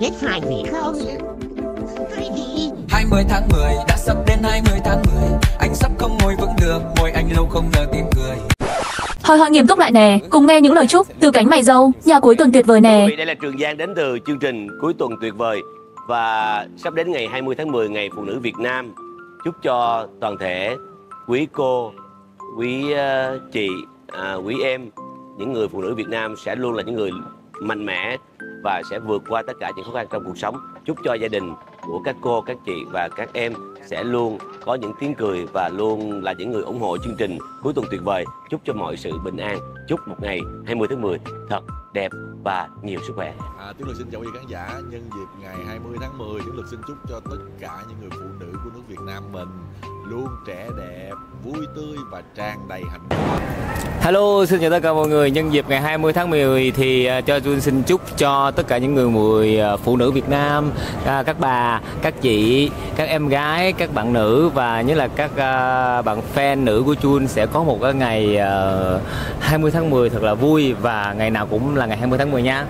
biết phải vì không? 20 tháng 10 đã sắp đến 20 tháng 10. Anh sắp không ngồi vững được, môi anh lâu không ngờ tìm cười. Thôi nghiêm túc lại nè, cùng nghe những lời chúc từ cánh mày râu nhà Cuối Tuần Tuyệt Vời nè. Đây là Trường Giang đến từ chương trình Cuối Tuần Tuyệt Vời. Và sắp đến ngày 20 tháng 10, ngày Phụ Nữ Việt Nam. Chúc cho toàn thể quý cô, quý chị, quý em, những người phụ nữ Việt Nam sẽ luôn là những người mạnh mẽ và sẽ vượt qua tất cả những khó khăn trong cuộc sống. Chúc cho gia đình của các cô, các chị và các em sẽ luôn có những tiếng cười và luôn là những người ủng hộ chương trình Cuối Tuần Tuyệt Vời. Chúc cho mọi sự bình an. Chúc một ngày 20 tháng 10 thật đẹp và nhiều sức khỏe. Tiếu Lược xin chào quý khán giả. Nhân dịp ngày 20 tháng 10, Tiếu Lược xin chúc cho tất cả những người phụ nữ của nước Việt Nam mình luôn trẻ đẹp, vui tươi và tràn đầy hạnh phúc. Hello, xin chào tất cả mọi người. Nhân dịp ngày 20 tháng 10 thì cho Chun xin chúc cho tất cả những người phụ nữ Việt Nam, các bà, các chị, các em gái, các bạn nữ và như là các bạn fan nữ của Chun sẽ có một cái ngày 20 tháng 10 thật là vui và ngày nào cũng là ngày 20 tháng 10 nha.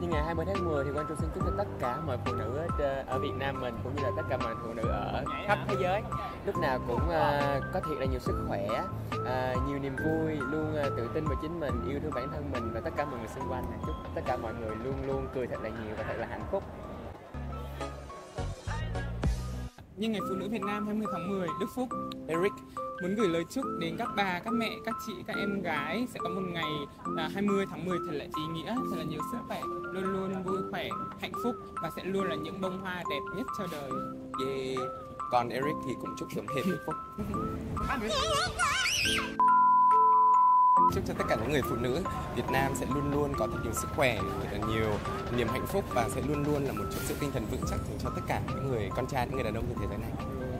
Nhưng ngày 20 tháng 10 thì Quang Trung xin chúc cho tất cả mọi phụ nữ ở Việt Nam mình cũng như là tất cả mọi phụ nữ ở khắp thế giới lúc nào cũng có thiệt là nhiều sức khỏe, nhiều niềm vui, luôn tự tin vào chính mình, yêu thương bản thân mình và tất cả mọi người xung quanh. Chúc tất cả mọi người luôn luôn cười thật là nhiều và thật là hạnh phúc. Nhân ngày Phụ Nữ Việt Nam 20 tháng 10, Đức Phúc, Eric muốn gửi lời chúc đến các bà, các mẹ, các chị, các em gái sẽ có một ngày 20 tháng 10 thật là ý nghĩa, thật là nhiều sức khỏe, luôn luôn vui khỏe, hạnh phúc và sẽ luôn là những bông hoa đẹp nhất cho đời. Yeah. Còn Eric thì cũng chúc giống hệt Đức Phúc. Chúc cho tất cả những người phụ nữ Việt Nam sẽ luôn luôn có thật nhiều sức khỏe, thật là nhiều niềm hạnh phúc và sẽ luôn luôn là một chút sự tinh thần vững chắc dành cho tất cả những người con trai, những người đàn ông trên thế giới này.